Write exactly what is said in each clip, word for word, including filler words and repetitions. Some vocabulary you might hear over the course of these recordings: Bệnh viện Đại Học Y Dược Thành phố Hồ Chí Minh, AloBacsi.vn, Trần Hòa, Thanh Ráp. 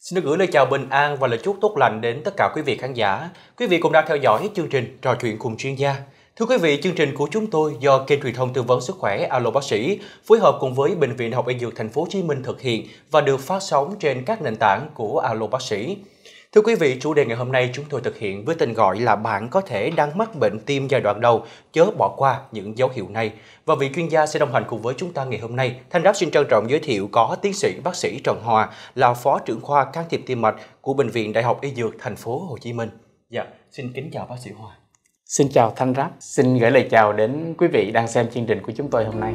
Xin được gửi lời chào bình an và lời chúc tốt lành đến tất cả quý vị khán giả. Quý vị cũng đang theo dõi chương trình Trò chuyện cùng chuyên gia. Thưa quý vị, chương trình của chúng tôi do kênh truyền thông tư vấn sức khỏe Alo Bác sĩ phối hợp cùng với Bệnh viện Đại học Y Dược Thành phố Hồ Chí Minh thực hiện và được phát sóng trên các nền tảng của Alo Bác sĩ. Thưa quý vị, chủ đề ngày hôm nay chúng tôi thực hiện với tên gọi là bạn có thể đang mắc bệnh tim giai đoạn đầu, chớ bỏ qua những dấu hiệu này. Và vị chuyên gia sẽ đồng hành cùng với chúng ta ngày hôm nay. Thanh Ráp xin trân trọng giới thiệu có tiến sĩ bác sĩ Trần Hòa là phó trưởng khoa can thiệp tim mạch của Bệnh viện Đại học Y Dược Thành phố Hồ Chí Minh. Dạ, xin kính chào bác sĩ Hòa. Xin chào Thanh Ráp, xin gửi lời chào đến quý vị đang xem chương trình của chúng tôi hôm nay.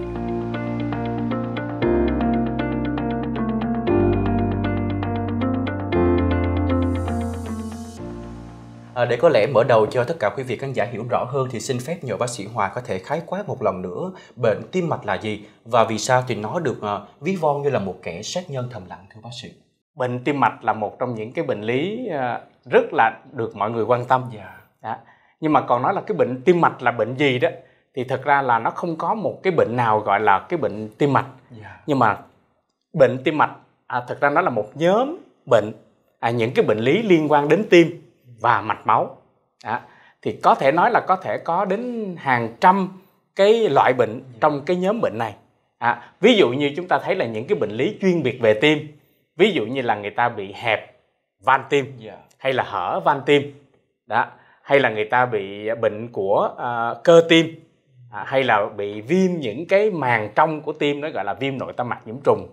À, để có lẽ mở đầu cho tất cả quý vị khán giả hiểu rõ hơn thì xin phép nhờ bác sĩ Hòa có thể khái quát một lần nữa bệnh tim mạch là gì và vì sao thì nó được uh, ví von như là một kẻ sát nhân thầm lặng, thưa bác sĩ. Bệnh tim mạch là một trong những cái bệnh lý uh, rất là được mọi người quan tâm. Yeah. Đó. Nhưng mà còn nói là cái bệnh tim mạch là bệnh gì đó thì thật ra là nó không có một cái bệnh nào gọi là cái bệnh tim mạch. Yeah. Nhưng mà bệnh tim mạch à, thật ra nó là một nhóm bệnh, à, những cái bệnh lý liên quan đến tim và mạch máu. Đó. Thì có thể nói là có thể có đến hàng trăm cái loại bệnh trong cái nhóm bệnh này. À, ví dụ như chúng ta thấy là những cái bệnh lý chuyên biệt về tim, ví dụ như là người ta bị hẹp van tim, yeah, hay là hở van tim. Đó. Hay là người ta bị bệnh của uh, cơ tim, à, hay là bị viêm những cái màng trong của tim, nó gọi là viêm nội tâm mạc nhiễm trùng.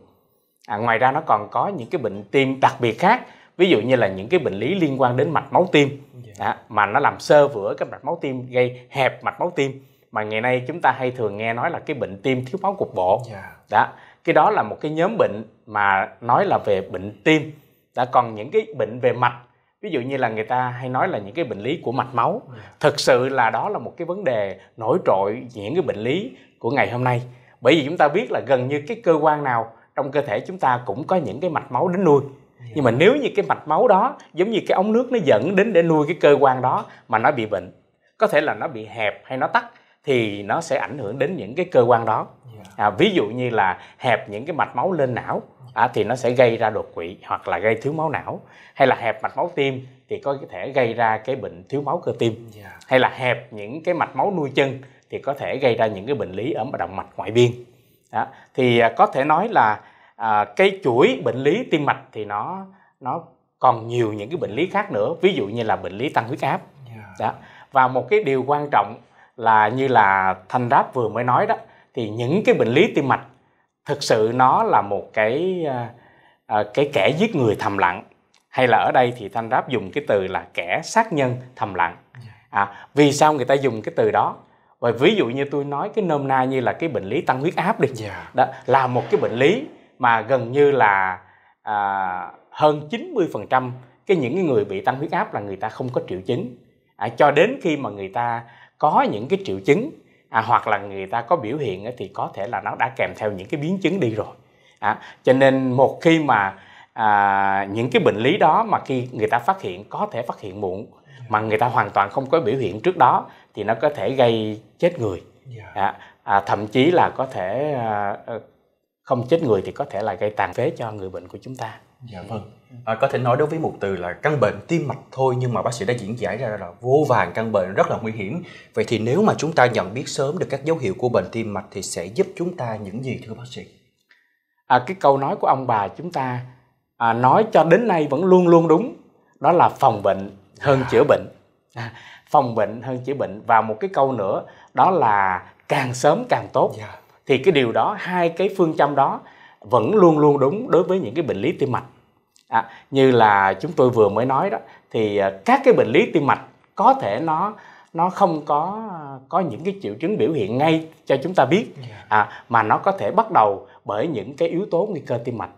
À, ngoài ra nó còn có những cái bệnh tim đặc biệt khác, ví dụ như là những cái bệnh lý liên quan đến mạch máu tim, à, mà nó làm xơ vữa cái mạch máu tim, gây hẹp mạch máu tim, mà ngày nay chúng ta hay thường nghe nói là cái bệnh tim thiếu máu cục bộ. Yeah. Đó, cái đó là một cái nhóm bệnh mà nói là về bệnh tim. Đã còn những cái bệnh về mạch, ví dụ như là người ta hay nói là những cái bệnh lý của mạch máu. Yeah. Thực sự là đó là một cái vấn đề nổi trội những cái bệnh lý của ngày hôm nay, bởi vì chúng ta biết là gần như cái cơ quan nào trong cơ thể chúng ta cũng có những cái mạch máu đến nuôi. Nhưng mà nếu như cái mạch máu đó giống như cái ống nước nó dẫn đến để nuôi cái cơ quan đó mà nó bị bệnh, có thể là nó bị hẹp hay nó tắc, thì nó sẽ ảnh hưởng đến những cái cơ quan đó. À, ví dụ như là hẹp những cái mạch máu lên não, à, thì nó sẽ gây ra đột quỵ hoặc là gây thiếu máu não. Hay là hẹp mạch máu tim thì có thể gây ra cái bệnh thiếu máu cơ tim. Hay là hẹp những cái mạch máu nuôi chân thì có thể gây ra những cái bệnh lý ở động mạch ngoại biên. Đó. Thì có thể nói là À, cái chuỗi bệnh lý tim mạch thì nó nó còn nhiều những cái bệnh lý khác nữa, ví dụ như là bệnh lý tăng huyết áp. Yeah. Đó. Và một cái điều quan trọng là như là Thanh Ráp vừa mới nói đó, thì những cái bệnh lý tim mạch thực sự nó là một cái à, cái kẻ giết người thầm lặng, hay là ở đây thì Thanh Ráp dùng cái từ là kẻ sát nhân thầm lặng. À, vì sao người ta dùng cái từ đó? Và ví dụ như tôi nói cái nôm na như là cái bệnh lý tăng huyết áp đi. Yeah. Đó là một cái bệnh lý mà gần như là à, hơn chín mươi phần trăm cái những người bị tăng huyết áp là người ta không có triệu chứng, à, cho đến khi mà người ta có những cái triệu chứng, à, hoặc là người ta có biểu hiện thì có thể là nó đã kèm theo những cái biến chứng đi rồi. À, cho nên một khi mà à, những cái bệnh lý đó mà khi người ta phát hiện, có thể phát hiện muộn mà người ta hoàn toàn không có biểu hiện trước đó, thì nó có thể gây chết người. À, à, thậm chí là có thể à, không chết người thì có thể là gây tàn phế cho người bệnh của chúng ta. Dạ vâng. À, có thể nói đối với một từ là căn bệnh tim mạch thôi, nhưng mà bác sĩ đã diễn giải ra là vô vàn căn bệnh rất là nguy hiểm. Vậy thì nếu mà chúng ta nhận biết sớm được các dấu hiệu của bệnh tim mạch thì sẽ giúp chúng ta những gì, thưa bác sĩ? À, cái câu nói của ông bà chúng ta à, nói cho đến nay vẫn luôn luôn đúng, đó là phòng bệnh hơn à. chữa bệnh. À, phòng bệnh hơn chữa bệnh. Và một cái câu nữa đó là càng sớm càng tốt. Dạ. Thì cái điều đó, hai cái phương châm đó vẫn luôn luôn đúng đối với những cái bệnh lý tim mạch. À, như là chúng tôi vừa mới nói đó, thì các cái bệnh lý tim mạch có thể nó nó không có có những cái triệu chứng biểu hiện ngay cho chúng ta biết, à, mà nó có thể bắt đầu bởi những cái yếu tố nguy cơ tim mạch.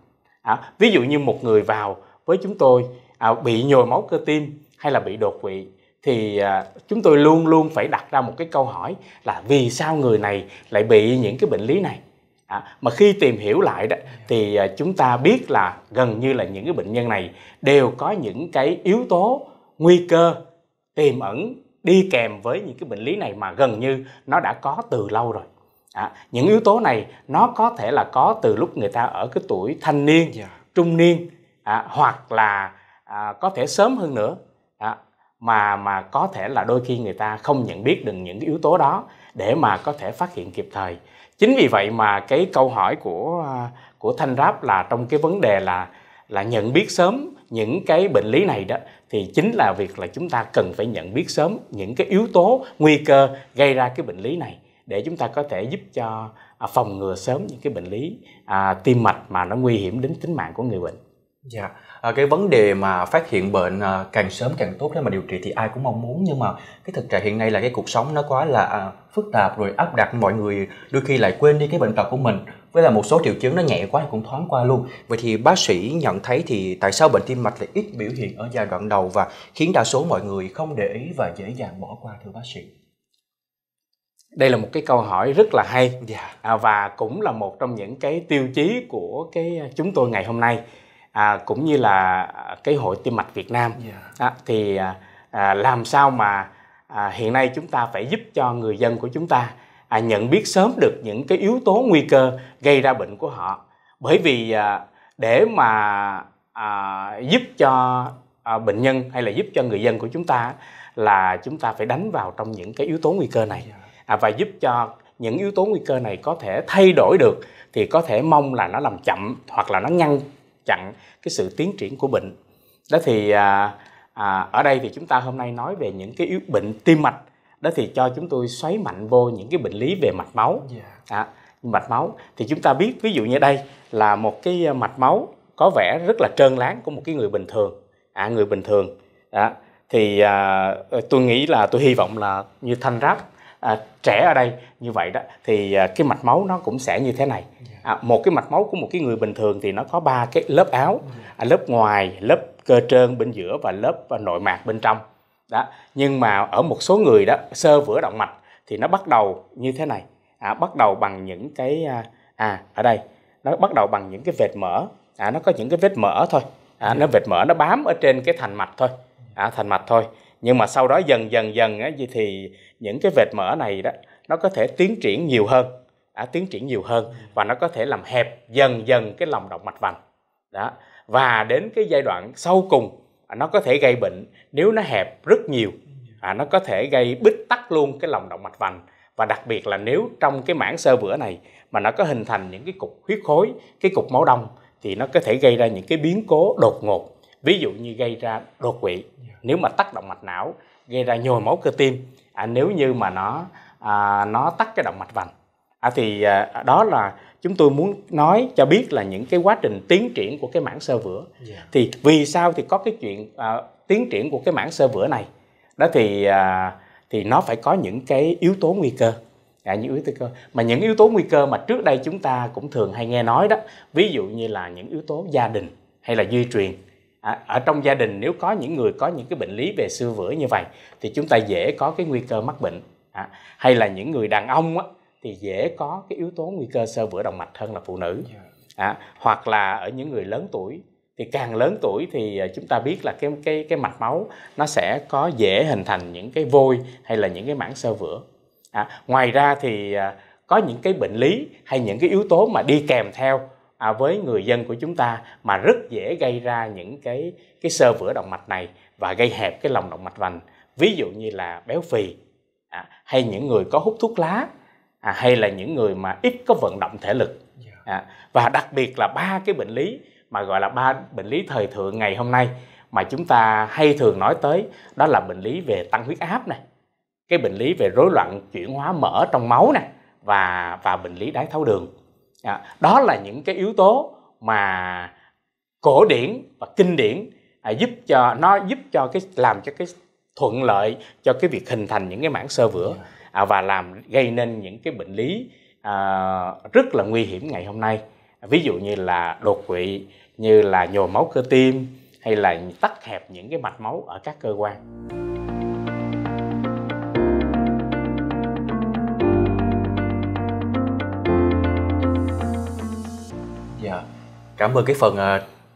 À, ví dụ như một người vào với chúng tôi à, bị nhồi máu cơ tim hay là bị đột quỵ, thì à, chúng tôi luôn luôn phải đặt ra một cái câu hỏi là vì sao người này lại bị những cái bệnh lý này. À, mà khi tìm hiểu lại đó, thì à, chúng ta biết là gần như là những cái bệnh nhân này đều có những cái yếu tố nguy cơ tiềm ẩn đi kèm với những cái bệnh lý này mà gần như nó đã có từ lâu rồi. À, những yếu tố này nó có thể là có từ lúc người ta ở cái tuổi thanh niên, trung niên, à, hoặc là à, có thể sớm hơn nữa, à, mà mà có thể là đôi khi người ta không nhận biết được những cái yếu tố đó để mà có thể phát hiện kịp thời. Chính vì vậy mà cái câu hỏi của của Thanh Ráp là trong cái vấn đề là là nhận biết sớm những cái bệnh lý này đó, thì chính là việc là chúng ta cần phải nhận biết sớm những cái yếu tố nguy cơ gây ra cái bệnh lý này để chúng ta có thể giúp cho phòng ngừa sớm những cái bệnh lý à, tim mạch mà nó nguy hiểm đến tính mạng của người bệnh. Dạ, à, cái vấn đề mà phát hiện bệnh à, càng sớm càng tốt để mà điều trị thì ai cũng mong muốn, nhưng mà cái thực trạng hiện nay là cái cuộc sống nó quá là à, phức tạp, rồi áp đặt mọi người đôi khi lại quên đi cái bệnh tật của mình, với là một số triệu chứng nó nhẹ quá thì cũng thoáng qua luôn. Vậy thì bác sĩ nhận thấy thì tại sao bệnh tim mạch lại ít biểu hiện ở giai đoạn đầu và khiến đa số mọi người không để ý và dễ dàng bỏ qua, thưa bác sĩ? Đây là một cái câu hỏi rất là hay, à, và cũng là một trong những cái tiêu chí của cái chúng tôi ngày hôm nay, à, cũng như là cái Hội Tim Mạch Việt Nam. À, thì à, làm sao mà à, hiện nay chúng ta phải giúp cho người dân của chúng ta à, nhận biết sớm được những cái yếu tố nguy cơ gây ra bệnh của họ. Bởi vì à, để mà à, giúp cho à, bệnh nhân hay là giúp cho người dân của chúng ta là chúng ta phải đánh vào trong những cái yếu tố nguy cơ này. À, và giúp cho những yếu tố nguy cơ này có thể thay đổi được thì có thể mong là nó làm chậm hoặc là nó ngăn chặn cái sự tiến triển của bệnh. Đó thì à, à, ở đây thì chúng ta hôm nay nói về những cái yếu bệnh tim mạch, đó thì cho chúng tôi xoáy mạnh vô những cái bệnh lý về mạch máu. À, mạch máu thì chúng ta biết, ví dụ như đây là một cái mạch máu có vẻ rất là trơn láng của một cái người bình thường. À, người bình thường à, thì à, tôi nghĩ là tôi hy vọng là như Thanh Ráp À, trẻ ở đây như vậy đó, thì à, cái mạch máu nó cũng sẽ như thế này. À, một cái mạch máu của một cái người bình thường thì nó có ba cái lớp áo, à, lớp ngoài, lớp cơ trơn bên giữa và lớp à, nội mạc bên trong đó. Nhưng mà ở một số người đó xơ vữa động mạch thì nó bắt đầu như thế này, à, bắt đầu bằng những cái à, à ở đây nó bắt đầu bằng những cái vệt mỡ, à, nó có những cái vết mỡ thôi, à, nó vệt mỡ nó bám ở trên cái thành mạch thôi, à, thành mạch thôi. Nhưng mà sau đó dần dần dần á, thì những cái vệt mỡ này đó nó có thể tiến triển nhiều hơn, à, tiến triển nhiều hơn và nó có thể làm hẹp dần dần cái lòng động mạch vành đó. Và đến cái giai đoạn sau cùng à, nó có thể gây bệnh nếu nó hẹp rất nhiều, à, nó có thể gây bít tắc luôn cái lòng động mạch vành, và đặc biệt là nếu trong cái mảng xơ vữa này mà nó có hình thành những cái cục huyết khối, cái cục máu đông thì nó có thể gây ra những cái biến cố đột ngột, ví dụ như gây ra đột quỵ nếu mà tắc động mạch não, gây ra nhồi máu cơ tim à, nếu như mà nó à, nó tắc cái động mạch vành. À, thì à, đó là chúng tôi muốn nói cho biết là những cái quá trình tiến triển của cái mảng xơ vữa. Yeah. Thì vì sao thì có cái chuyện à, tiến triển của cái mảng xơ vữa này đó thì à, thì nó phải có những cái yếu tố nguy cơ, à, những yếu tố cơ mà những yếu tố nguy cơ mà trước đây chúng ta cũng thường hay nghe nói đó, ví dụ như là những yếu tố gia đình hay là di truyền. À, ở trong gia đình nếu có những người có những cái bệnh lý về xơ vữa như vậy thì chúng ta dễ có cái nguy cơ mắc bệnh, à, hay là những người đàn ông á, thì dễ có cái yếu tố nguy cơ xơ vữa động mạch hơn là phụ nữ, à, hoặc là ở những người lớn tuổi thì càng lớn tuổi thì chúng ta biết là cái cái cái mạch máu nó sẽ có dễ hình thành những cái vôi hay là những cái mảng xơ vữa. À, ngoài ra thì à, có những cái bệnh lý hay những cái yếu tố mà đi kèm theo À, với người dân của chúng ta mà rất dễ gây ra những cái cái xơ vữa động mạch này và gây hẹp cái lòng động mạch vành, ví dụ như là béo phì, à, hay những người có hút thuốc lá, à, hay là những người mà ít có vận động thể lực, à, và đặc biệt là ba cái bệnh lý mà gọi là ba bệnh lý thời thượng ngày hôm nay mà chúng ta hay thường nói tới, đó là bệnh lý về tăng huyết áp này, cái bệnh lý về rối loạn chuyển hóa mỡ trong máu này, và và bệnh lý đái tháo đường. À, đó là những cái yếu tố mà cổ điển và kinh điển à, giúp cho nó giúp cho cái làm cho cái thuận lợi cho cái việc hình thành những cái mảng xơ vữa à, và làm gây nên những cái bệnh lý à, rất là nguy hiểm ngày hôm nay, à, ví dụ như là đột quỵ, như là nhồi máu cơ tim hay là tắc hẹp những cái mạch máu ở các cơ quan. Cảm ơn cái phần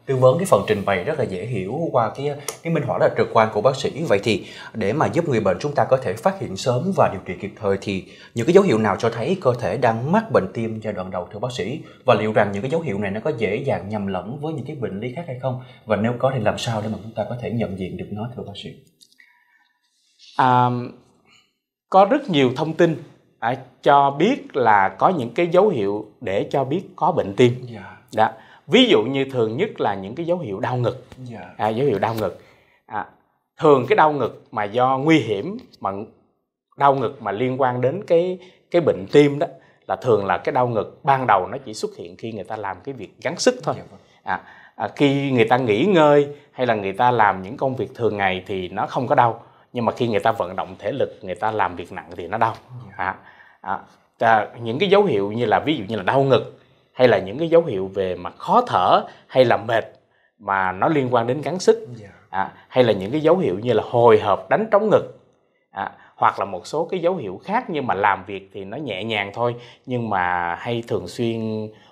tư vấn cái phần trình bày rất là dễ hiểu qua cái cái minh họa rất là trực quan của bác sĩ. Vậy thì để mà giúp người bệnh chúng ta có thể phát hiện sớm và điều trị kịp thời thì những cái dấu hiệu nào cho thấy cơ thể đang mắc bệnh tim giai đoạn đầu thưa bác sĩ, và liệu rằng những cái dấu hiệu này nó có dễ dàng nhầm lẫn với những cái bệnh lý khác hay không, và nếu có thì làm sao để mà chúng ta có thể nhận diện được nó thưa bác sĩ? À, có rất nhiều thông tin à, cho biết là có những cái dấu hiệu để cho biết có bệnh tim. Yeah. Đó. Ví dụ như thường nhất là những cái dấu hiệu đau ngực. Yeah. à, Dấu hiệu đau ngực à, thường cái đau ngực mà do nguy hiểm, mà đau ngực mà liên quan đến cái cái bệnh tim đó, là thường là cái đau ngực ban đầu nó chỉ xuất hiện khi người ta làm cái việc gắng sức thôi. Yeah. à, à, Khi người ta nghỉ ngơi hay là người ta làm những công việc thường ngày thì nó không có đau, nhưng mà khi người ta vận động thể lực, người ta làm việc nặng thì nó đau. Yeah. à, à, Những cái dấu hiệu như là ví dụ như là đau ngực, hay là những cái dấu hiệu về mặt khó thở hay là mệt mà nó liên quan đến gắng sức. Yeah. à, Hay là những cái dấu hiệu như là hồi hộp, đánh trống ngực, à, hoặc là một số cái dấu hiệu khác, nhưng mà làm việc thì nó nhẹ nhàng thôi, nhưng mà hay thường xuyên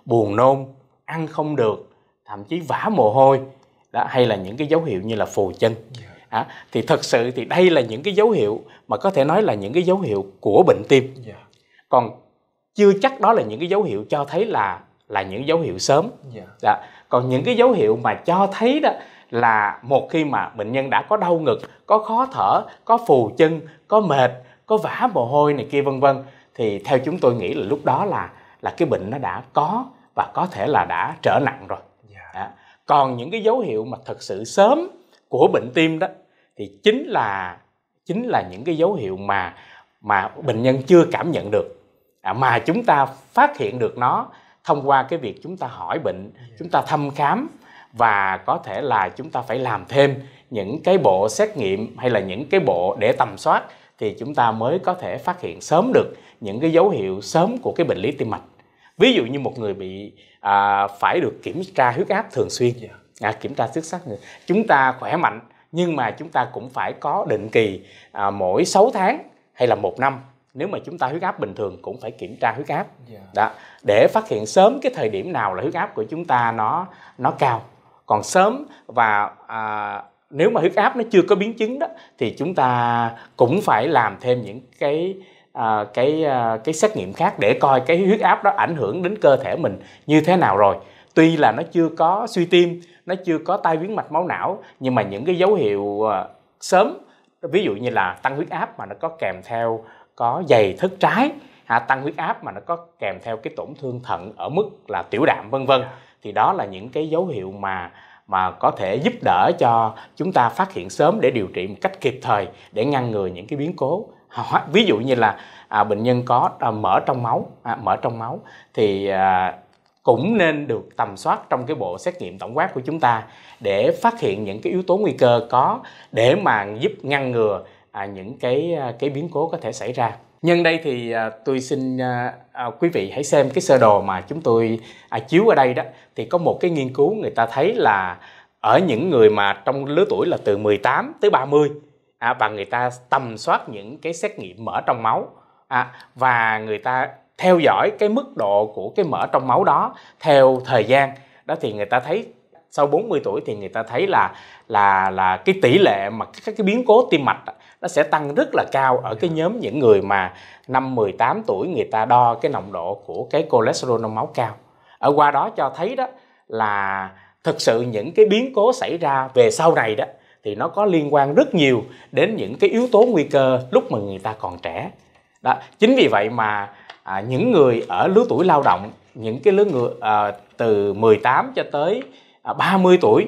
buồn nôn, ăn không được, thậm chí vã mồ hôi đó, hay là những cái dấu hiệu như là phù chân. Yeah. À, thì thật sự thì đây là những cái dấu hiệu mà có thể nói là những cái dấu hiệu của bệnh tim. Yeah. Còn chưa chắc đó là những cái dấu hiệu cho thấy là là những dấu hiệu sớm. Yeah. Đó. Còn những cái dấu hiệu mà cho thấy đó là một khi mà bệnh nhân đã có đau ngực, có khó thở, có phù chân, có mệt, có vã mồ hôi này kia vân vân, thì theo chúng tôi nghĩ là lúc đó là là cái bệnh nó đã có và có thể là đã trở nặng rồi. Yeah. Đó. Còn những cái dấu hiệu mà thật sự sớm của bệnh tim đó thì chính là chính là những cái dấu hiệu mà mà bệnh nhân chưa cảm nhận được, à, mà chúng ta phát hiện được nó thông qua cái việc chúng ta hỏi bệnh, chúng ta thăm khám, và có thể là chúng ta phải làm thêm những cái bộ xét nghiệm hay là những cái bộ để tầm soát, thì chúng ta mới có thể phát hiện sớm được những cái dấu hiệu sớm của cái bệnh lý tim mạch. Ví dụ như một người bị à, phải được kiểm tra huyết áp thường xuyên, à, kiểm tra sức sắc, chúng ta khỏe mạnh nhưng mà chúng ta cũng phải có định kỳ à, mỗi sáu tháng hay là một năm. Nếu mà chúng ta huyết áp bình thường cũng phải kiểm tra huyết áp. Yeah. Đó, để phát hiện sớm cái thời điểm nào là huyết áp của chúng ta nó nó cao, còn sớm, và à, nếu mà huyết áp nó chưa có biến chứng đó thì chúng ta cũng phải làm thêm những cái à, cái à, cái xét nghiệm khác để coi cái huyết áp đó ảnh hưởng đến cơ thể mình như thế nào rồi. Tuy là nó chưa có suy tim, nó chưa có tai biến mạch máu não, nhưng mà những cái dấu hiệu sớm, ví dụ như là tăng huyết áp mà nó có kèm theo có dày thất trái, à, tăng huyết áp mà nó có kèm theo cái tổn thương thận ở mức là tiểu đạm vân vân, thì đó là những cái dấu hiệu mà mà có thể giúp đỡ cho chúng ta phát hiện sớm để điều trị một cách kịp thời, để ngăn ngừa những cái biến cố. Ví dụ như là à, bệnh nhân có à, mỡ trong máu, à, mỡ trong máu thì à, cũng nên được tầm soát trong cái bộ xét nghiệm tổng quát của chúng ta để phát hiện những cái yếu tố nguy cơ có, để mà giúp ngăn ngừa à, những cái cái biến cố có thể xảy ra. Nhân đây thì à, tôi xin à, à, quý vị hãy xem cái sơ đồ mà chúng tôi à, chiếu ở đây đó, thì có một cái nghiên cứu người ta thấy là ở những người mà trong lứa tuổi là từ mười tám tới ba mươi, à, và người ta tầm soát những cái xét nghiệm mỡ trong máu, à, và người ta theo dõi cái mức độ của cái mỡ trong máu đó theo thời gian đó, thì người ta thấy sau bốn mươi tuổi thì người ta thấy là là là cái tỷ lệ mà các cái biến cố tim mạch nó sẽ tăng rất là cao ở cái nhóm những người mà năm mười tám tuổi người ta đo cái nồng độ của cái cholesterol trong máu cao. Ở qua đó cho thấy đó là thực sự những cái biến cố xảy ra về sau này đó thì nó có liên quan rất nhiều đến những cái yếu tố nguy cơ lúc mà người ta còn trẻ. Đó, chính vì vậy mà À, những người ở lứa tuổi lao động, những cái lứa người à, từ mười tám cho tới ba mươi tuổi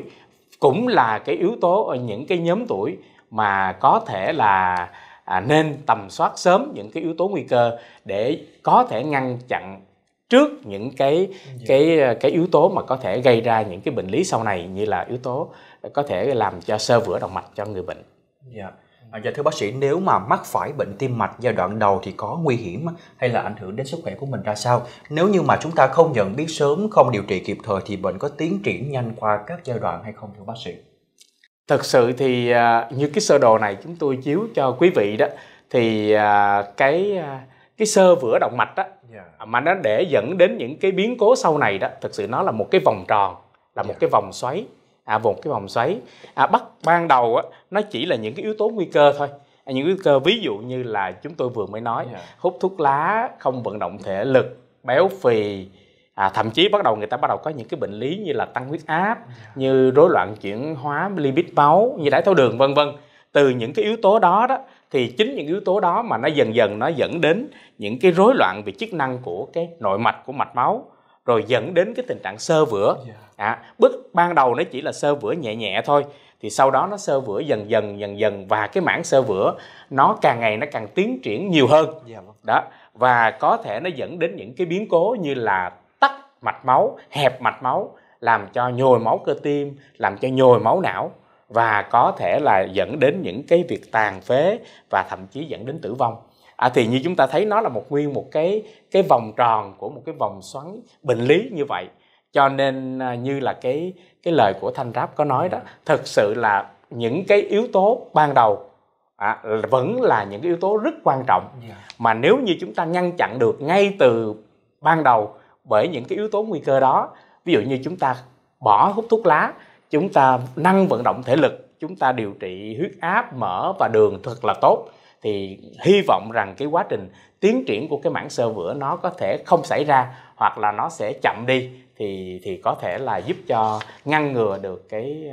cũng là cái yếu tố ở những cái nhóm tuổi mà có thể là à, nên tầm soát sớm những cái yếu tố nguy cơ để có thể ngăn chặn trước những cái cái cái yếu tố mà có thể gây ra những cái bệnh lý sau này, như là yếu tố có thể làm cho xơ vữa động mạch cho người bệnh. Yeah. À, dạ thưa bác sĩ, nếu mà mắc phải bệnh tim mạch giai đoạn đầu thì có nguy hiểm hay là ảnh hưởng đến sức khỏe của mình ra sao? Nếu như mà chúng ta không nhận biết sớm, không điều trị kịp thời thì bệnh có tiến triển nhanh qua các giai đoạn hay không thưa bác sĩ? Thật sự thì như cái sơ đồ này chúng tôi chiếu cho quý vị đó, thì cái cái xơ vữa động mạch đó, yeah, mà nó để dẫn đến những cái biến cố sau này đó, thực sự nó là một cái vòng tròn là một cái vòng xoáy, à một cái vòng xoáy. À, bắt ban đầu á, nó chỉ là những cái yếu tố nguy cơ thôi. À, những yếu cơ ví dụ như là chúng tôi vừa mới nói, yeah. hút thuốc lá, không vận động thể lực, béo phì, à, thậm chí bắt đầu người ta bắt đầu có những cái bệnh lý như là tăng huyết áp, yeah. như rối loạn chuyển hóa lipid máu, như đái tháo đường, vân vân. Từ những cái yếu tố đó đó, thì chính những yếu tố đó mà nó dần dần nó dẫn đến những cái rối loạn về chức năng của cái nội mạch, của mạch máu, rồi dẫn đến cái tình trạng xơ vữa. Yeah. À, bước ban đầu nó chỉ là xơ vữa nhẹ nhẹ thôi, thì sau đó nó xơ vữa dần dần dần dần và cái mảng xơ vữa nó càng ngày nó càng tiến triển nhiều hơn. Yeah. Đó, và có thể nó dẫn đến những cái biến cố như là tắc mạch máu, hẹp mạch máu, làm cho nhồi máu cơ tim, làm cho nhồi máu não, và có thể là dẫn đến những cái việc tàn phế và thậm chí dẫn đến tử vong. À, thì như chúng ta thấy nó là một nguyên một cái cái vòng tròn của một cái vòng xoắn bệnh lý như vậy. Cho nên như là cái cái lời của Thanh Ráp có nói đó, thực sự là những cái yếu tố ban đầu à, vẫn là những cái yếu tố rất quan trọng, mà nếu như chúng ta ngăn chặn được ngay từ ban đầu bởi những cái yếu tố nguy cơ đó, ví dụ như chúng ta bỏ hút thuốc lá, chúng ta năng vận động thể lực, chúng ta điều trị huyết áp, mỡ và đường thật là tốt, thì hy vọng rằng cái quá trình tiến triển của cái mảng xơ vữa nó có thể không xảy ra, hoặc là nó sẽ chậm đi, thì thì có thể là giúp cho ngăn ngừa được cái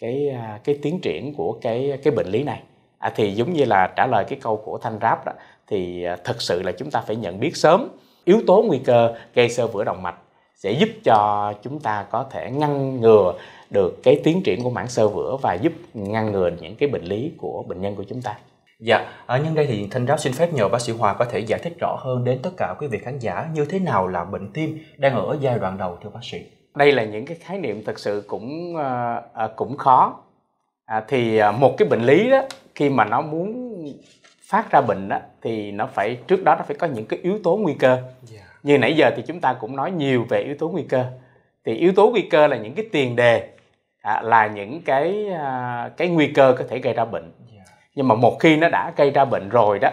cái cái tiến triển của cái cái bệnh lý này. À, thì giống như là trả lời cái câu của Thanh Ráp đó, thì thật sự là chúng ta phải nhận biết sớm yếu tố nguy cơ gây xơ vữa động mạch, sẽ giúp cho chúng ta có thể ngăn ngừa được cái tiến triển của mảng xơ vữa và giúp ngăn ngừa những cái bệnh lý của bệnh nhân của chúng ta. Dạ, ở nhân đây thì Thanh Ráp xin phép nhờ bác sĩ Hòa có thể giải thích rõ hơn đến tất cả quý vị khán giả như thế nào là bệnh tim đang ở giai đoạn đầu, thưa bác sĩ. Đây là những cái khái niệm thật sự cũng cũng khó. À, thì một cái bệnh lý đó, khi mà nó muốn phát ra bệnh đó, thì nó phải trước đó nó phải có những cái yếu tố nguy cơ. Yeah. Như nãy giờ thì chúng ta cũng nói nhiều về yếu tố nguy cơ. Thì yếu tố nguy cơ là những cái tiền đề, à, là những cái cái nguy cơ có thể gây ra bệnh. Yeah. Nhưng mà một khi nó đã gây ra bệnh rồi đó,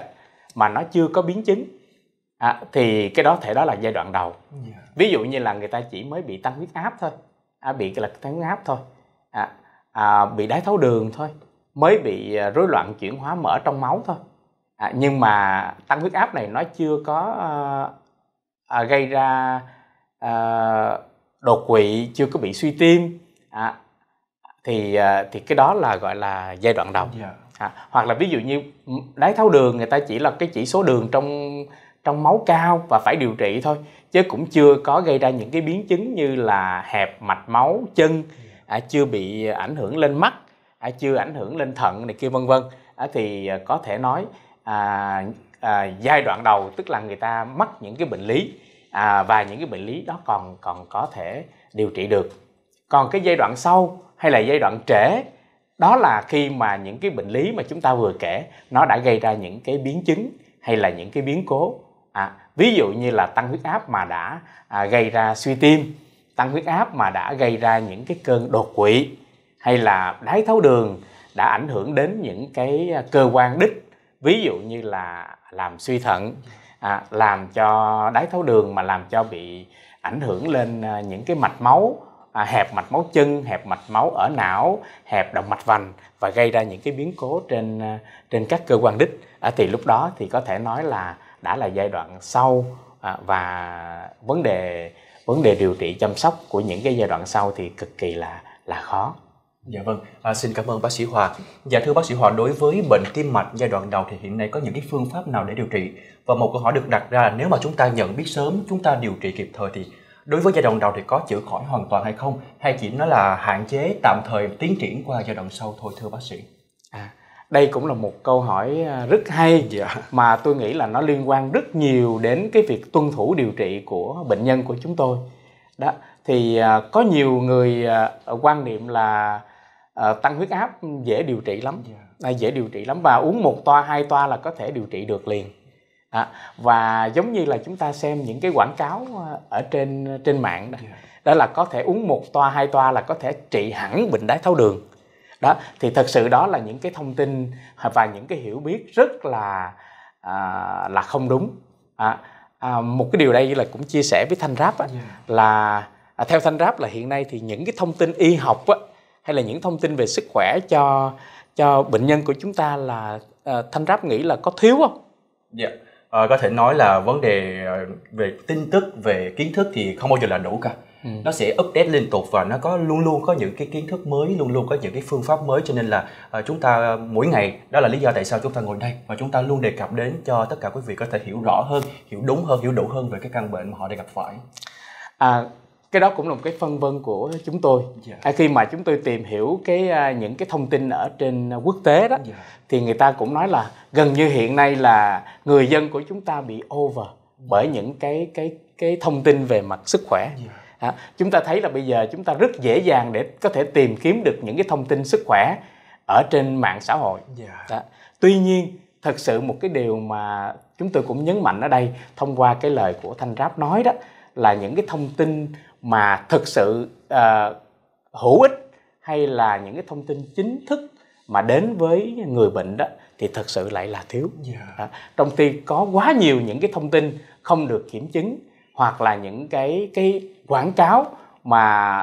mà nó chưa có biến chứng, à, thì cái đó thể đó là giai đoạn đầu. Yeah. Ví dụ như là người ta chỉ mới bị tăng huyết áp thôi, à, bị là tăng huyết áp thôi, à, à, bị đái tháo đường thôi, mới bị rối loạn chuyển hóa mỡ trong máu thôi. À, nhưng mà tăng huyết áp này nó chưa có à, à, gây ra à, đột quỵ, chưa có bị suy tim, à, thì à, thì cái đó là gọi là giai đoạn đầu. Yeah. À, hoặc là ví dụ như đái tháo đường, người ta chỉ là cái chỉ số đường trong trong máu cao và phải điều trị thôi, chứ cũng chưa có gây ra những cái biến chứng như là hẹp mạch máu chân, à, chưa bị ảnh hưởng lên mắt, à, chưa ảnh hưởng lên thận này kia vân vân. À, thì có thể nói à, à, giai đoạn đầu tức là người ta mắc những cái bệnh lý, à, và những cái bệnh lý đó còn còn có thể điều trị được. Còn cái giai đoạn sau hay là giai đoạn trễ, đó là khi mà những cái bệnh lý mà chúng ta vừa kể nó đã gây ra những cái biến chứng hay là những cái biến cố. À, ví dụ như là tăng huyết áp mà đã à, gây ra suy tim, tăng huyết áp mà đã gây ra những cái cơn đột quỵ, hay là đái tháo đường đã ảnh hưởng đến những cái cơ quan đích, ví dụ như là làm suy thận, à, làm cho đái tháo đường mà làm cho bị ảnh hưởng lên những cái mạch máu, à, hẹp mạch máu chân, hẹp mạch máu ở não, hẹp động mạch vành và gây ra những cái biến cố trên trên các cơ quan đích. À, thì lúc đó thì có thể nói là đã là giai đoạn sau, à, và vấn đề vấn đề điều trị chăm sóc của những cái giai đoạn sau thì cực kỳ là là khó. Dạ vâng, à, xin cảm ơn bác sĩ Hòa. Dạ thưa bác sĩ Hòa, đối với bệnh tim mạch giai đoạn đầu thì hiện nay có những cái phương pháp nào để điều trị? Và một câu hỏi được đặt ra là nếu mà chúng ta nhận biết sớm, chúng ta điều trị kịp thời thì đối với giai đoạn đầu thì có chữa khỏi hoàn toàn hay không? Hay chỉ nó là hạn chế tạm thời tiến triển qua giai đoạn sau thôi thưa bác sĩ? À, đây cũng là một câu hỏi rất hay, dạ. Mà tôi nghĩ là nó liên quan rất nhiều đến cái việc tuân thủ điều trị của bệnh nhân của chúng tôi. Đó, thì có nhiều người quan niệm là À, tăng huyết áp dễ điều trị lắm, à, dễ điều trị lắm và uống một toa hai toa là có thể điều trị được liền. À, và giống như là chúng ta xem những cái quảng cáo ở trên trên mạng đó, đó là có thể uống một toa hai toa là có thể trị hẳn bệnh đái tháo đường. Đó thì thật sự đó là những cái thông tin và những cái hiểu biết rất là à, là không đúng. À, à, một cái điều đây là cũng chia sẻ với Thanh Ráp á, là à, theo Thanh Ráp là hiện nay thì những cái thông tin y học á, hay là những thông tin về sức khỏe cho cho bệnh nhân của chúng ta là à, Thanh Ráp nghĩ là có thiếu không? Dạ, yeah. à, có thể nói là vấn đề về tin tức, về kiến thức thì không bao giờ là đủ cả. Ừ. Nó sẽ update liên tục và nó có luôn luôn có những cái kiến thức mới, luôn luôn có những cái phương pháp mới, cho nên là uh, chúng ta uh, mỗi ngày, đó là lý do tại sao chúng ta ngồi đây và chúng ta luôn đề cập đến cho tất cả quý vị có thể hiểu rõ hơn, hiểu đúng hơn, hiểu đủ hơn về cái căn bệnh mà họ đang gặp phải. À, cái đó cũng là một cái phân vân của chúng tôi. Yeah. À, khi mà chúng tôi tìm hiểu cái uh, những cái thông tin ở trên quốc tế đó, yeah. thì người ta cũng nói là gần như hiện nay là người dân của chúng ta bị over yeah. bởi những cái cái cái thông tin về mặt sức khỏe. Yeah. À, chúng ta thấy là bây giờ chúng ta rất dễ dàng để có thể tìm kiếm được những cái thông tin sức khỏe ở trên mạng xã hội. Yeah. Đó. Tuy nhiên, thật sự một cái điều mà chúng tôi cũng nhấn mạnh ở đây thông qua cái lời của Thanh Ráp nói đó là những cái thông tin mà thực sự uh, hữu ích hay là những cái thông tin chính thức mà đến với người bệnh đó thì thật sự lại là thiếu. Yeah. Đó. Trong khi có quá nhiều những cái thông tin không được kiểm chứng hoặc là những cái cái quảng cáo mà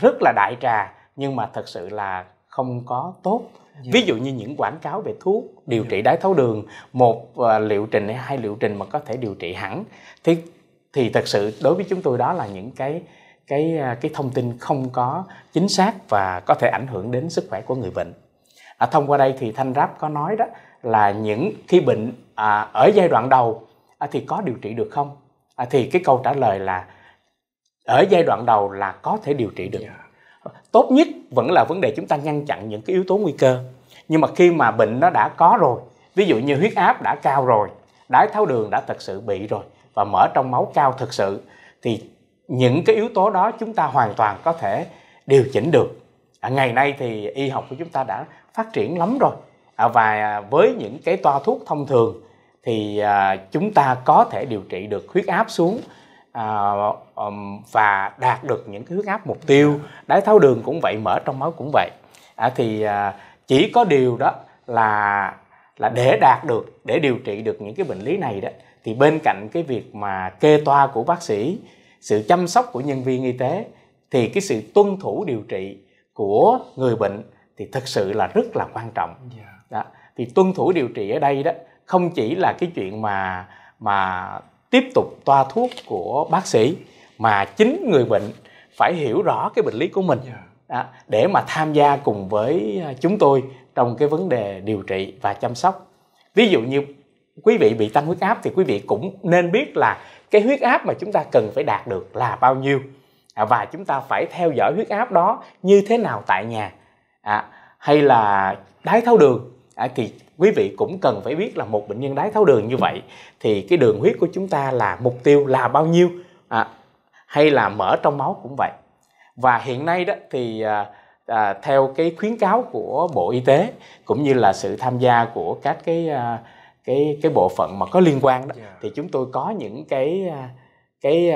rất là đại trà nhưng mà thật sự là không có tốt. Yeah. Ví dụ như những quảng cáo về thuốc điều yeah. trị đái tháo đường, một uh, liệu trình hay hai liệu trình mà có thể điều trị hẳn, thì thì thật sự đối với chúng tôi đó là những cái cái cái thông tin không có chính xác và có thể ảnh hưởng đến sức khỏe của người bệnh. À, thông qua đây thì Thanh Ráp có nói đó là những khi bệnh à, ở giai đoạn đầu à, thì có điều trị được không? À, thì cái câu trả lời là ở giai đoạn đầu là có thể điều trị được. Yeah. Tốt nhất vẫn là vấn đề chúng ta ngăn chặn những cái yếu tố nguy cơ. Nhưng mà khi mà bệnh nó đã có rồi, ví dụ như huyết áp đã cao rồi, đái tháo đường đã thật sự bị rồi và mỡ trong máu cao thật sự, thì những cái yếu tố đó chúng ta hoàn toàn có thể điều chỉnh được. À, ngày nay thì y học của chúng ta đã phát triển lắm rồi. À, và với những cái toa thuốc thông thường thì à, chúng ta có thể điều trị được huyết áp xuống à, um, và đạt được những cái huyết áp mục tiêu. Đái tháo đường cũng vậy, mỡ trong máu cũng vậy. À, thì à, chỉ có điều đó là là để đạt được, để điều trị được những cái bệnh lý này đó, thì bên cạnh cái việc mà kê toa của bác sĩ, sự chăm sóc của nhân viên y tế, thì cái sự tuân thủ điều trị của người bệnh thì thật sự là rất là quan trọng. Đó. Thì tuân thủ điều trị ở đây đó không chỉ là cái chuyện mà mà tiếp tục toa thuốc của bác sĩ, mà chính người bệnh phải hiểu rõ cái bệnh lý của mình à, để mà tham gia cùng với chúng tôi trong cái vấn đề điều trị và chăm sóc. Ví dụ như quý vị bị tăng huyết áp thì quý vị cũng nên biết là cái huyết áp mà chúng ta cần phải đạt được là bao nhiêu à, và chúng ta phải theo dõi huyết áp đó như thế nào tại nhà à, hay là đái tháo đường à, thì quý vị cũng cần phải biết là một bệnh nhân đái tháo đường như vậy thì cái đường huyết của chúng ta là mục tiêu là bao nhiêu à, hay là mỡ trong máu cũng vậy. Và hiện nay đó thì à, à, theo cái khuyến cáo của Bộ Y tế cũng như là sự tham gia của các cái à, cái cái bộ phận mà có liên quan đó, yeah. thì chúng tôi có những cái cái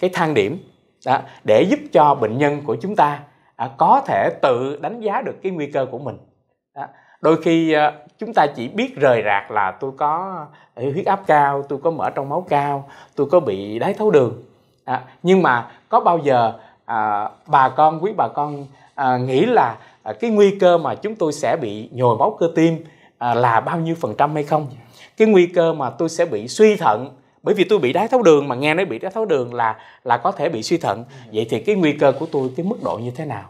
cái thang điểm đó, để giúp cho bệnh nhân của chúng ta à, có thể tự đánh giá được cái nguy cơ của mình. Đó. Đôi khi chúng ta chỉ biết rời rạc là tôi có huyết áp cao, tôi có mỡ trong máu cao, tôi có bị đái tháo đường. À, nhưng mà có bao giờ à, bà con, quý bà con à, nghĩ là à, cái nguy cơ mà chúng tôi sẽ bị nhồi máu cơ tim à, là bao nhiêu phần trăm hay không? Cái nguy cơ mà tôi sẽ bị suy thận, bởi vì tôi bị đái tháo đường mà nghe nói bị đái tháo đường là là có thể bị suy thận. Vậy thì cái nguy cơ của tôi cái mức độ như thế nào?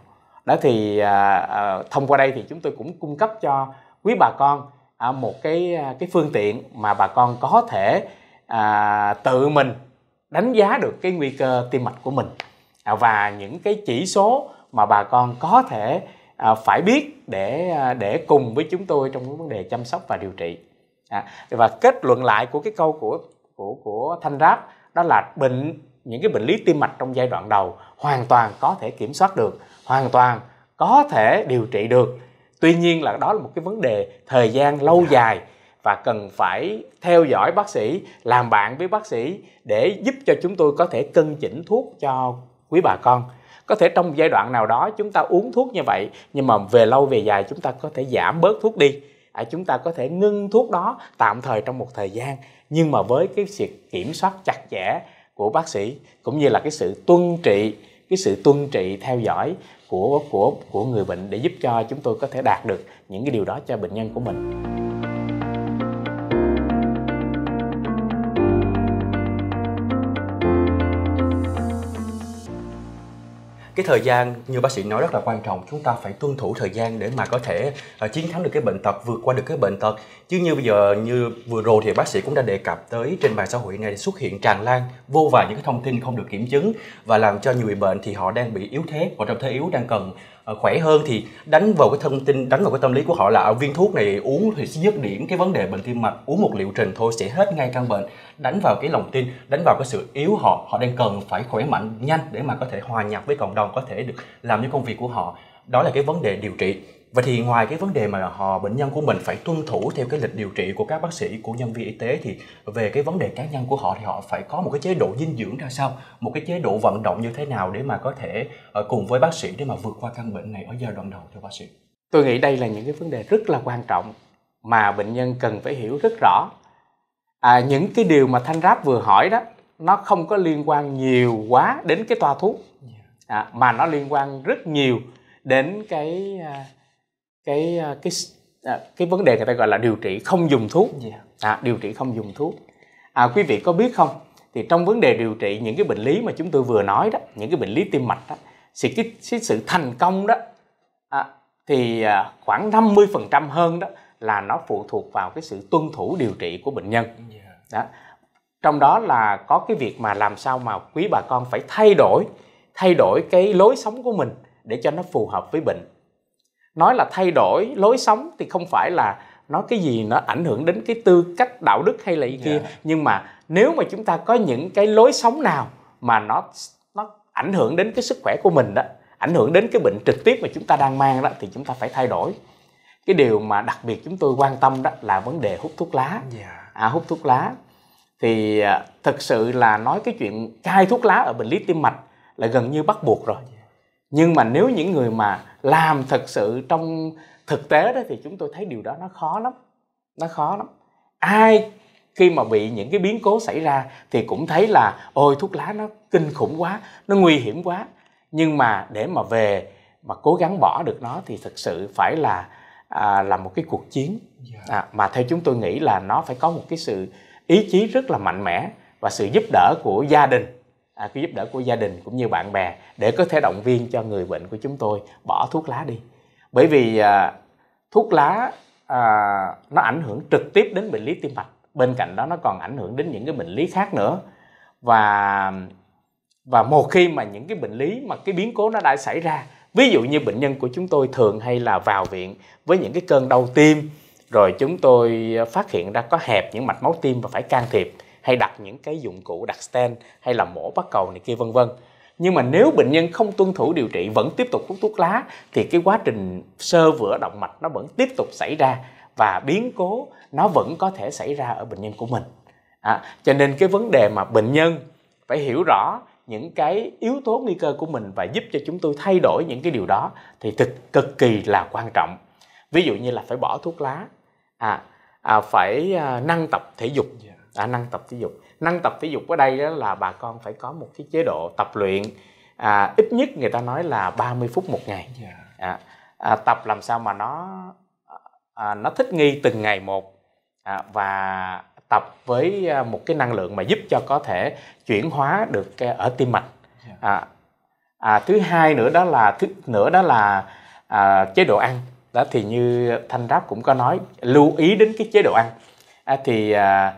Đó thì à, à, thông qua đây thì chúng tôi cũng cung cấp cho quý bà con à, một cái cái phương tiện mà bà con có thể à, tự mình đánh giá được cái nguy cơ tim mạch của mình à, và những cái chỉ số mà bà con có thể à, phải biết để để cùng với chúng tôi trong vấn đề chăm sóc và điều trị. À, và kết luận lại của cái câu của của của Thanh Ráp đó là bệnh những cái bệnh lý tim mạch trong giai đoạn đầu hoàn toàn có thể kiểm soát được, hoàn toàn có thể điều trị được. Tuy nhiên là đó là một cái vấn đề thời gian lâu dài và cần phải theo dõi bác sĩ, làm bạn với bác sĩ để giúp cho chúng tôi có thể cân chỉnh thuốc cho quý bà con. Có thể trong giai đoạn nào đó chúng ta uống thuốc như vậy, nhưng mà về lâu về dài chúng ta có thể giảm bớt thuốc đi. À, chúng ta có thể ngưng thuốc đó tạm thời trong một thời gian, nhưng mà với cái sự kiểm soát chặt chẽ của bác sĩ cũng như là cái sự tuân trị cái sự tuân trị theo dõi của của của người bệnh để giúp cho chúng tôi có thể đạt được những cái điều đó cho bệnh nhân của mình. Cái thời gian như bác sĩ nói rất là quan trọng, chúng ta phải tuân thủ thời gian để mà có thể uh, chiến thắng được cái bệnh tật, vượt qua được cái bệnh tật. Chứ như bây giờ như vừa rồi thì bác sĩ cũng đã đề cập tới trên mạng xã hội này xuất hiện tràn lan vô vàn những cái thông tin không được kiểm chứng và làm cho nhiều người bệnh thì họ đang bị yếu thế, họ trong thế yếu đang cần uh, khỏe hơn thì đánh vào cái thông tin, đánh vào cái tâm lý của họ là viên thuốc này uống thì sẽ dứt điểm cái vấn đề bệnh tim mạch, uống một liệu trình thôi sẽ hết ngay căn bệnh, đánh vào cái lòng tin, đánh vào cái sự yếu họ, họ đang cần phải khỏe mạnh nhanh để mà có thể hòa nhập với cộng đồng, có thể được làm những công việc của họ. Đó là cái vấn đề điều trị. Vậy thì ngoài cái vấn đề mà họ bệnh nhân của mình phải tuân thủ theo cái lịch điều trị của các bác sĩ, của nhân viên y tế, thì về cái vấn đề cá nhân của họ thì họ phải có một cái chế độ dinh dưỡng ra sao, một cái chế độ vận động như thế nào để mà có thể cùng với bác sĩ để mà vượt qua căn bệnh này ở giai đoạn đầu thưa bác sĩ? Tôi nghĩ đây là những cái vấn đề rất là quan trọng mà bệnh nhân cần phải hiểu rất rõ. À, những cái điều mà Thanh Ráp vừa hỏi đó nó không có liên quan nhiều quá đến cái toa thuốc. À, mà nó liên quan rất nhiều đến cái cái cái cái, cái vấn đề người ta gọi là điều trị không dùng thuốc. À, điều trị không dùng thuốc. À, quý vị có biết không? Thì trong vấn đề điều trị những cái bệnh lý mà chúng tôi vừa nói đó, những cái bệnh lý tim mạch đó, thì cái, cái sự thành công đó à, thì khoảng năm mươi phần trăm hơn đó là nó phụ thuộc vào cái sự tuân thủ điều trị của bệnh nhân. Đó. Trong đó là có cái việc mà làm sao mà quý bà con phải thay đổi thay đổi cái lối sống của mình để cho nó phù hợp với bệnh. Nói là thay đổi lối sống thì không phải là nó cái gì nó ảnh hưởng đến cái tư cách đạo đức hay là ý kia, yeah. Nhưng mà nếu mà chúng ta có những cái lối sống nào mà nó nó ảnh hưởng đến cái sức khỏe của mình đó, ảnh hưởng đến cái bệnh trực tiếp mà chúng ta đang mang đó thì chúng ta phải thay đổi. Cái điều mà đặc biệt chúng tôi quan tâm đó là vấn đề hút thuốc lá. Yeah. À, hút thuốc lá thì thực sự là nói cái chuyện cai thuốc lá ở bệnh lý tim mạch là gần như bắt buộc rồi. Nhưng mà nếu những người mà làm thật sự trong thực tế đó thì chúng tôi thấy điều đó nó khó lắm. Nó khó lắm. Ai khi mà bị những cái biến cố xảy ra thì cũng thấy là ôi thuốc lá nó kinh khủng quá, nó nguy hiểm quá. Nhưng mà để mà về mà cố gắng bỏ được nó thì thật sự phải là à, là một cái cuộc chiến. À, mà theo chúng tôi nghĩ là nó phải có một cái sự ý chí rất là mạnh mẽ và sự giúp đỡ của gia đình. À, cái giúp đỡ của gia đình cũng như bạn bè để có thể động viên cho người bệnh của chúng tôi bỏ thuốc lá đi. Bởi vì à, thuốc lá à, nó ảnh hưởng trực tiếp đến bệnh lý tim mạch. Bên cạnh đó nó còn ảnh hưởng đến những cái bệnh lý khác nữa. Và và một khi mà những cái bệnh lý mà cái biến cố nó đã xảy ra, ví dụ như bệnh nhân của chúng tôi thường hay là vào viện với những cái cơn đau tim, rồi chúng tôi phát hiện ra có hẹp những mạch máu tim và phải can thiệp, hay đặt những cái dụng cụ đặt stent hay là mổ bắt cầu này kia vân vân. Nhưng mà nếu bệnh nhân không tuân thủ điều trị vẫn tiếp tục hút thuốc lá thì cái quá trình xơ vữa động mạch nó vẫn tiếp tục xảy ra và biến cố nó vẫn có thể xảy ra ở bệnh nhân của mình. À, cho nên cái vấn đề mà bệnh nhân phải hiểu rõ những cái yếu tố nguy cơ của mình và giúp cho chúng tôi thay đổi những cái điều đó thì thực cực kỳ là quan trọng. Ví dụ như là phải bỏ thuốc lá, à, à, phải à, năng tập thể dục. À, năng tập thể dục. Năng tập thể dục ở đây đó là bà con phải có một cái chế độ tập luyện à, ít nhất người ta nói là ba mươi phút một ngày. À, à, tập làm sao mà nó à, nó thích nghi từng ngày một à, và tập với một cái năng lượng mà giúp cho có thể chuyển hóa được ở tim mạch. À, à, thứ hai nữa đó là thứ nữa đó là à, chế độ ăn. Đó thì như Thanh Ráp cũng có nói lưu ý đến cái chế độ ăn. À, thì à,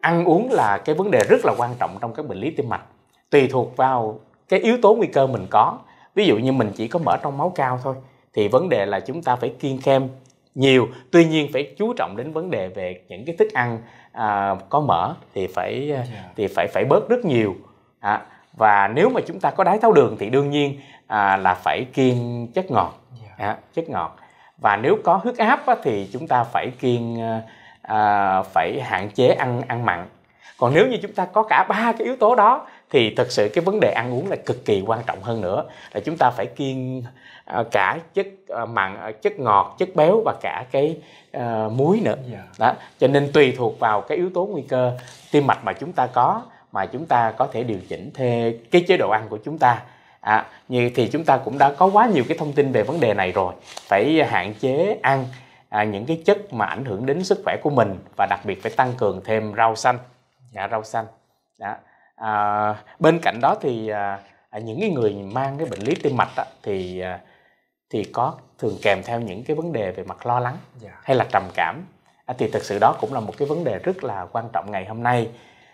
ăn uống là cái vấn đề rất là quan trọng trong các bệnh lý tim mạch. Tùy thuộc vào cái yếu tố nguy cơ mình có. Ví dụ như mình chỉ có mỡ trong máu cao thôi thì vấn đề là chúng ta phải kiêng khem nhiều. Tuy nhiên phải chú trọng đến vấn đề về những cái thức ăn à, có mỡ thì phải yeah. thì phải phải bớt rất nhiều. À, và nếu mà chúng ta có đái tháo đường thì đương nhiên à, là phải kiêng chất ngọt, à, chất ngọt. Và nếu có huyết áp á, thì chúng ta phải kiêng À, phải hạn chế ăn ăn mặn. Còn nếu như chúng ta có cả ba cái yếu tố đó thì thật sự cái vấn đề ăn uống là cực kỳ quan trọng hơn nữa, là chúng ta phải kiêng à, cả chất à, mặn, chất ngọt, chất béo và cả cái à, muối nữa. Đó. Cho nên tùy thuộc vào cái yếu tố nguy cơ tim mạch mà chúng ta có mà chúng ta có thể điều chỉnh theo cái chế độ ăn của chúng ta. À, như thì chúng ta cũng đã có quá nhiều cái thông tin về vấn đề này rồi. Phải hạn chế ăn à, những cái chất mà ảnh hưởng đến sức khỏe của mình, và đặc biệt phải tăng cường thêm rau xanh. À, rau xanh. Đó. À, bên cạnh đó thì à, những cái người mang cái bệnh lý tim mạch á, thì à, thì có thường kèm theo những cái vấn đề về mặt lo lắng yeah. hay là trầm cảm. À, thì thực sự đó cũng là một cái vấn đề rất là quan trọng ngày hôm nay.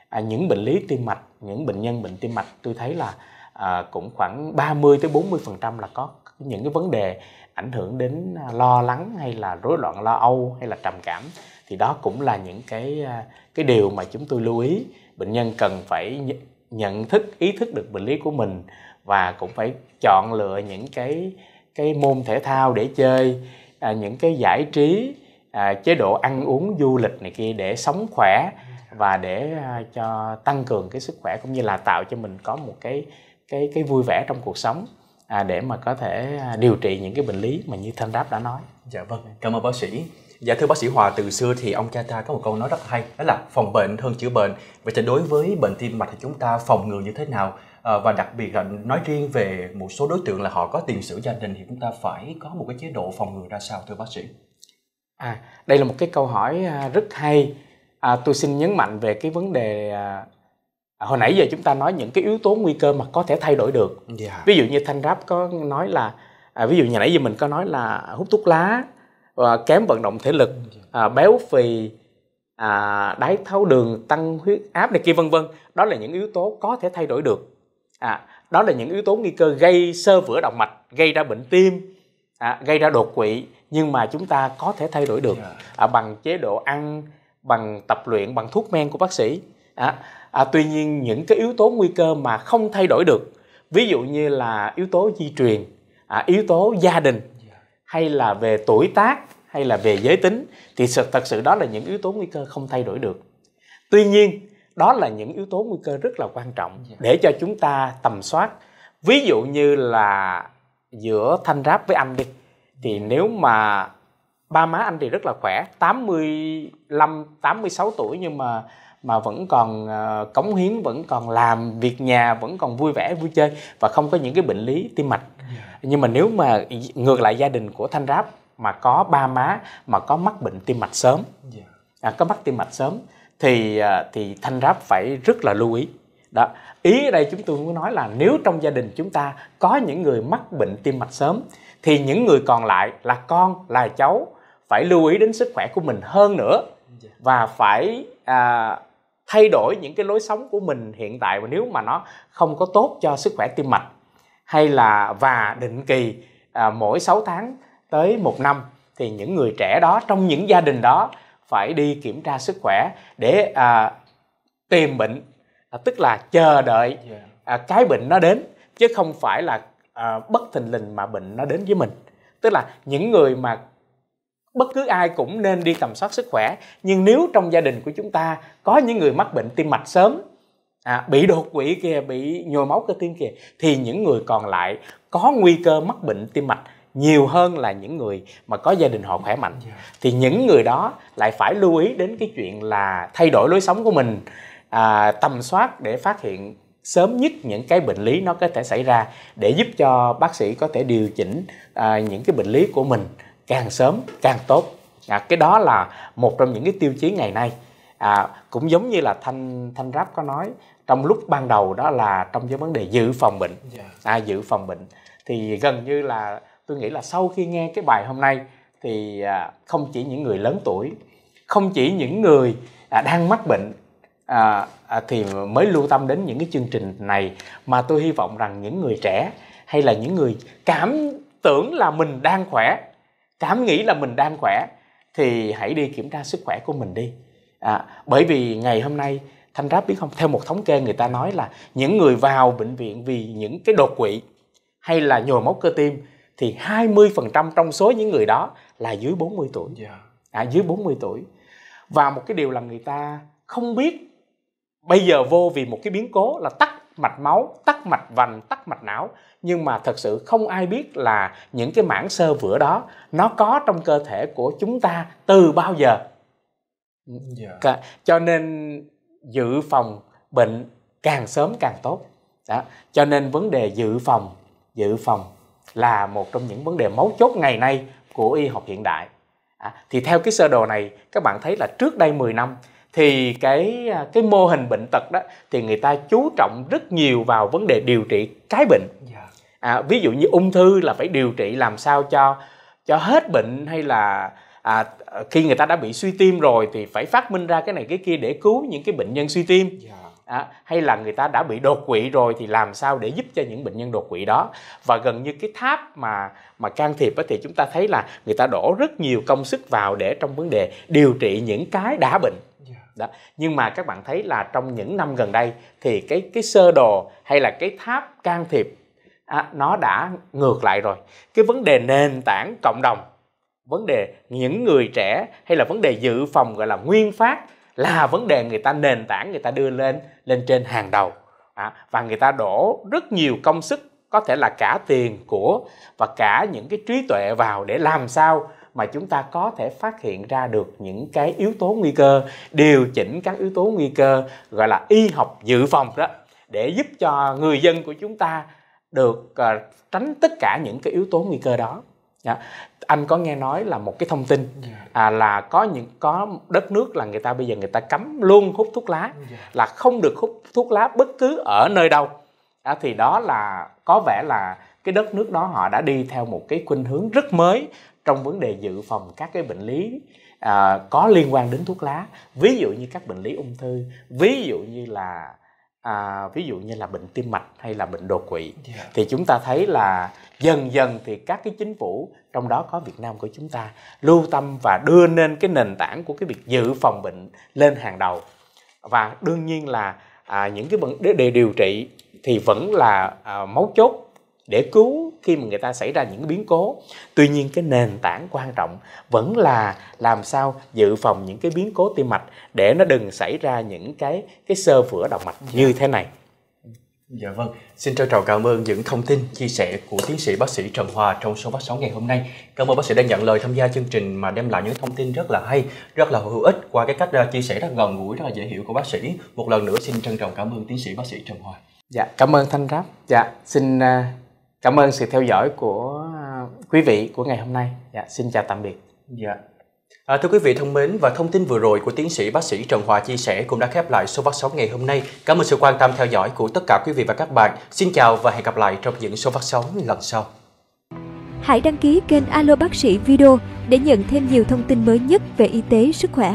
À, những bệnh lý tim mạch, những bệnh nhân bệnh tim mạch tôi thấy là à, cũng khoảng ba mươi tới bốn mươi phần trăm là có những cái vấn đề ảnh hưởng đến lo lắng hay là rối loạn lo âu hay là trầm cảm. Thì đó cũng là những cái cái điều mà chúng tôi lưu ý bệnh nhân cần phải nhận thức, ý thức được bệnh lý của mình, và cũng phải chọn lựa những cái cái môn thể thao để chơi, à, những cái giải trí, à, chế độ ăn uống du lịch này kia để sống khỏe và để à, cho tăng cường cái sức khỏe, cũng như là tạo cho mình có một cái cái cái vui vẻ trong cuộc sống, à, để mà có thể điều trị những cái bệnh lý mà như Thanh Ráp đã nói. Dạ vâng, cảm ơn bác sĩ. Dạ thưa bác sĩ Hòa, từ xưa thì ông cha ta có một câu nói rất hay, đó là phòng bệnh hơn chữa bệnh. Vậy thì đối với bệnh tim mạch thì chúng ta phòng ngừa như thế nào? À, và đặc biệt là nói riêng về một số đối tượng là họ có tiền sử gia đình thì chúng ta phải có một cái chế độ phòng ngừa ra sao thưa bác sĩ? À, đây là một cái câu hỏi rất hay. À, tôi xin nhấn mạnh về cái vấn đề à, hồi nãy giờ chúng ta nói những cái yếu tố nguy cơ mà có thể thay đổi được. Yeah. Ví dụ như Thanh Ráp có nói là à, ví dụ như nãy giờ mình có nói là hút thuốc lá, à, kém vận động thể lực, à, béo phì, à, đái tháo đường, tăng huyết áp này kia vân vân. Đó là những yếu tố có thể thay đổi được. À, đó là những yếu tố nguy cơ gây xơ vữa động mạch, gây ra bệnh tim, à, gây ra đột quỵ, nhưng mà chúng ta có thể thay đổi được à, bằng chế độ ăn, bằng tập luyện, bằng thuốc men của bác sĩ. À, à, tuy nhiên những cái yếu tố nguy cơ mà không thay đổi được, ví dụ như là yếu tố di truyền, à, yếu tố gia đình, hay là về tuổi tác, hay là về giới tính, thì thật sự đó là những yếu tố nguy cơ không thay đổi được. Tuy nhiên đó là những yếu tố nguy cơ rất là quan trọng để cho chúng ta tầm soát. Ví dụ như là giữa Thanh Ráp với anh đi, thì nếu mà ba má anh thì rất là khỏe, tám mươi lăm, tám mươi sáu tuổi nhưng mà mà vẫn còn uh, cống hiến, vẫn còn làm việc nhà, vẫn còn vui vẻ vui chơi và không có những cái bệnh lý tim mạch. Nhưng mà nếu mà ngược lại gia đình của Thanh Ráp mà có ba má mà có mắc bệnh tim mạch sớm, à, có mắc tim mạch sớm thì thì Thanh Ráp phải rất là lưu ý. Đó. Ý ở đây chúng tôi muốn nói là nếu trong gia đình chúng ta có những người mắc bệnh tim mạch sớm thì những người còn lại là con, là cháu phải lưu ý đến sức khỏe của mình hơn nữa, và phải à, thay đổi những cái lối sống của mình hiện tại, và nếu mà nó không có tốt cho sức khỏe tim mạch, hay là và định kỳ à, mỗi sáu tháng tới một năm thì những người trẻ đó, trong những gia đình đó phải đi kiểm tra sức khỏe để à, tìm bệnh, à, tức là chờ đợi à, cái bệnh nó đến, chứ không phải là à, bất thình lình mà bệnh nó đến với mình. Tức là những người mà bất cứ ai cũng nên đi tầm soát sức khỏe, nhưng nếu trong gia đình của chúng ta có những người mắc bệnh tim mạch sớm, à, bị đột quỵ kia, bị nhồi máu cơ tim kia, thì những người còn lại có nguy cơ mắc bệnh tim mạch nhiều hơn là những người mà có gia đình họ khỏe mạnh. Thì những người đó lại phải lưu ý đến cái chuyện là thay đổi lối sống của mình, à, tầm soát để phát hiện sớm nhất những cái bệnh lý nó có thể xảy ra, để giúp cho bác sĩ có thể điều chỉnh à, những cái bệnh lý của mình càng sớm càng tốt. à, Cái đó là một trong những cái tiêu chí ngày nay. à, Cũng giống như là Thanh Thanh Ráp có nói trong lúc ban đầu, đó là trong cái vấn đề dự phòng bệnh. à, Dự phòng bệnh thì gần như là tôi nghĩ là sau khi nghe cái bài hôm nay thì không chỉ những người lớn tuổi, không chỉ những người đang mắc bệnh thì mới lưu tâm đến những cái chương trình này, mà tôi hy vọng rằng những người trẻ hay là những người cảm tưởng là mình đang khỏe, cảm nghĩ là mình đang khỏe thì hãy đi kiểm tra sức khỏe của mình đi. à, Bởi vì ngày hôm nay Thanh Ráp biết không, theo một thống kê người ta nói là những người vào bệnh viện vì những cái đột quỵ hay là nhồi máu cơ tim thì hai mươi phần trăm trong số những người đó là dưới bốn mươi tuổi. À, dưới bốn mươi tuổi. Và một cái điều là người ta không biết, bây giờ vô vì một cái biến cố là tắc mạch máu, tắc mạch vành, tắc mạch não, nhưng mà thật sự không ai biết là những cái mảng xơ vữa đó nó có trong cơ thể của chúng ta từ bao giờ. Yeah. Cho nên dự phòng bệnh càng sớm càng tốt. Đó. Cho nên vấn đề dự phòng dự phòng là một trong những vấn đề mấu chốt ngày nay của y học hiện đại. À, thì theo cái sơ đồ này các bạn thấy là trước đây mười năm thì cái cái mô hình bệnh tật đó thì người ta chú trọng rất nhiều vào vấn đề điều trị cái bệnh. À, ví dụ như ung thư là phải điều trị làm sao cho cho hết bệnh, hay là à, khi người ta đã bị suy tim rồi thì phải phát minh ra cái này cái kia để cứu những cái bệnh nhân suy tim. À, hay là người ta đã bị đột quỵ rồi thì làm sao để giúp cho những bệnh nhân đột quỵ đó. Và gần như cái tháp mà mà can thiệp đó thì chúng ta thấy là người ta đổ rất nhiều công sức vào để trong vấn đề điều trị những cái đã bệnh. Đó. Nhưng mà các bạn thấy là trong những năm gần đây thì cái cái sơ đồ hay là cái tháp can thiệp à, nó đã ngược lại rồi. Cái vấn đề nền tảng cộng đồng, vấn đề những người trẻ hay là vấn đề dự phòng gọi là nguyên phát là vấn đề người ta nền tảng, người ta đưa lên lên trên hàng đầu. À, và người ta đổ rất nhiều công sức, có thể là cả tiền của và cả những cái trí tuệ vào để làm sao mà chúng ta có thể phát hiện ra được những cái yếu tố nguy cơ, điều chỉnh các yếu tố nguy cơ, gọi là y học dự phòng đó, để giúp cho người dân của chúng ta được uh, tránh tất cả những cái yếu tố nguy cơ đó. Dạ. Anh có nghe nói là một cái thông tin à, là có những có đất nước là người ta bây giờ người ta cấm luôn hút thuốc lá, là không được hút thuốc lá bất cứ ở nơi đâu. À, thì đó là có vẻ là cái đất nước đó họ đã đi theo một cái khuynh hướng rất mới trong vấn đề dự phòng các cái bệnh lý à, có liên quan đến thuốc lá, ví dụ như các bệnh lý ung thư, ví dụ như là à, ví dụ như là bệnh tim mạch hay là bệnh đột quỵ. Yeah. Thì chúng ta thấy là dần dần thì các cái chính phủ, trong đó có Việt Nam của chúng ta, lưu tâm và đưa lên cái nền tảng của cái việc dự phòng bệnh lên hàng đầu. Và đương nhiên là à, những cái vấn đề điều trị thì vẫn là à, mấu chốt để cứu khi mà người ta xảy ra những biến cố. Tuy nhiên cái nền tảng quan trọng vẫn là làm sao dự phòng những cái biến cố tim mạch để nó đừng xảy ra những cái cái xơ vữa động mạch như thế này. Dạ vâng, xin trân trọng cảm ơn những thông tin chia sẻ của tiến sĩ bác sĩ Trần Hòa trong số Bác Sáu ngày hôm nay. Cảm ơn bác sĩ đã nhận lời tham gia chương trình mà đem lại những thông tin rất là hay, rất là hữu ích qua cái cách chia sẻ rất gần gũi, rất là dễ hiểu của bác sĩ. Một lần nữa xin trân trọng cảm ơn tiến sĩ bác sĩ Trần Hòa. Dạ, cảm ơn Thanh Ráp. Dạ, xin uh... cảm ơn sự theo dõi của quý vị của ngày hôm nay. Dạ, xin chào tạm biệt. Dạ. À, thưa quý vị thân mến, và thông tin vừa rồi của tiến sĩ bác sĩ Trần Hòa chia sẻ cũng đã khép lại số Bác Sáu ngày hôm nay. Cảm ơn sự quan tâm theo dõi của tất cả quý vị và các bạn. Xin chào và hẹn gặp lại trong những số Bác Sáu lần sau. Hãy đăng ký kênh Alo Bác Sĩ Video để nhận thêm nhiều thông tin mới nhất về y tế, sức khỏe.